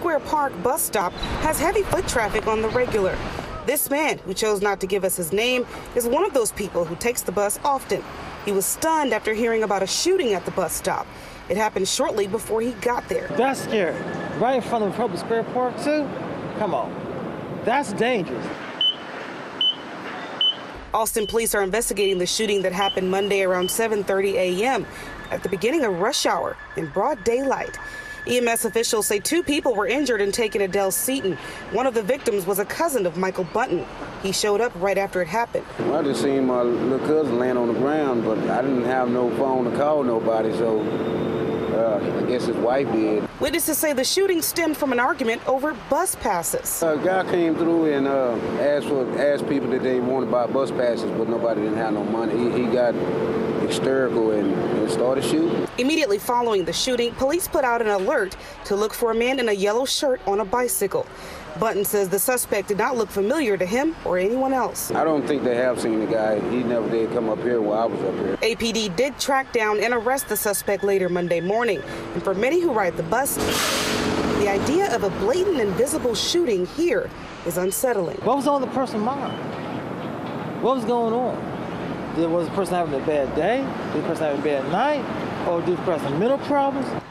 Square Park bus stop has heavy foot traffic on the regular. This man, who chose not to give us his name, is one of those people who takes the bus often. He was stunned after hearing about a shooting at the bus stop. It happened shortly before he got there. That's scary. Right in front of Republic Square Park, too? Come on. That's dangerous. Austin police are investigating the shooting that happened Monday around 7:30 a.m. at the beginning of rush hour in broad daylight. EMS officials say two people were injured and taken to DELL Seton. One of the victims was a cousin of Michael Button. He showed up right after it happened. Well, I just seen my little cousin laying on the ground, but I didn't have no phone to call nobody, so I guess his wife did. Witnesses say the shooting stemmed from an argument over bus passes. A guy came through and asked people that they wanted to buy bus passes, but nobody didn't have no money. He got hysterical and started shooting. Immediately following the shooting, police put out an alert to look for a man in a yellow shirt on a bicycle. Button says the suspect did not look familiar to him or anyone else. I don't think they have seen the guy. He never did come up here while I was up here. APD did track down and arrest the suspect later Monday morning. And for many who ride the bus, the idea of a blatant, invisible shooting here is unsettling. What was on the person's mind? What was going on? Was the person having a bad day? Did the person having a bad night? Or did the person have mental problems?